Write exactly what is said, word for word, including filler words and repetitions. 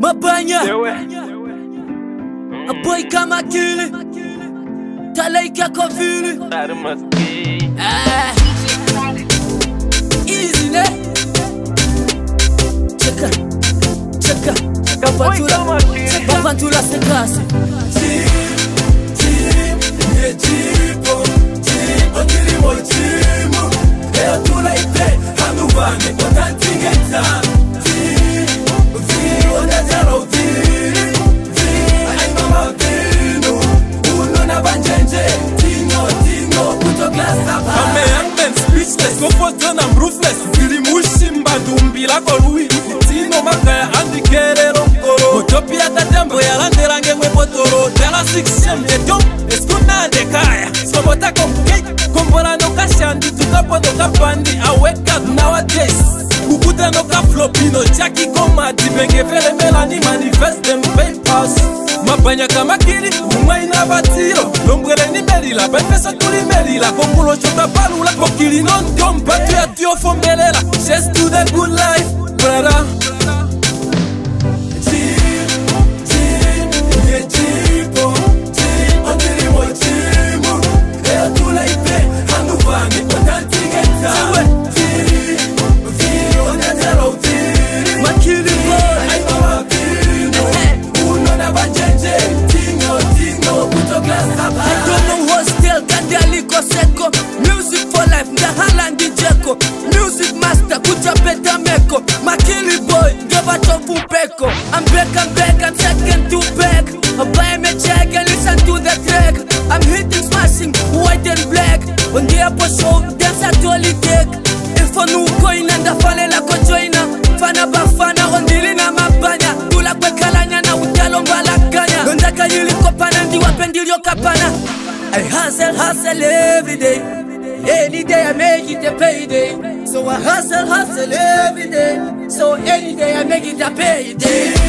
Mabanya Kaboy Kamakili Talaika Kofili Easy ne Cheka Cheka Kapantula sekasi I'm ruthless, really mushing badumbi la kolui. Tino makaya andi kere rongoro. Motopi atatembo ya landera ngengwe potoro. Dela six M de jom, eskuna de kaya. Somota kombuke, kombora no kashandi. Tukapo no kapandi, I wake up nowadays. Kukuta no kaplopino, jacki komadi. Bengefele melani manifest them papers. Mabanya kamakili, umaina batiro. Lombrele ni merila, benfesa tuli merila. Kombulo chota palula, kokili non jom. Just do the good life, brother. Team, team, yeah, team, team. Until you want team, yeah, do like that. I'm the one, but I'm the one. Team, team, on the yellow team. My kid is born. I'm a kid. Who know about J J? Tingo, tingo, put your glass up. I don't know what's still got the liquor second. Music for life, the Highland Jacko. Music master, put your better make up. Makili boy, give a tofu peko. I'm back, I'm back, I'm second to back. I buy me check and listen to the track. I'm hitting, smashing, white and black. On the upper show, that's a totally take. If I knew coin and the fale like a joiner. Fana bafana, on the lina mabanya. You like my kalanya, now with Kalomba la Kanya. Don't like a yuli kopana, and you up and you kapana. I hustle, hustle every day. Any day I make it a payday. So I hustle, hustle every day. So any day I make it a payday.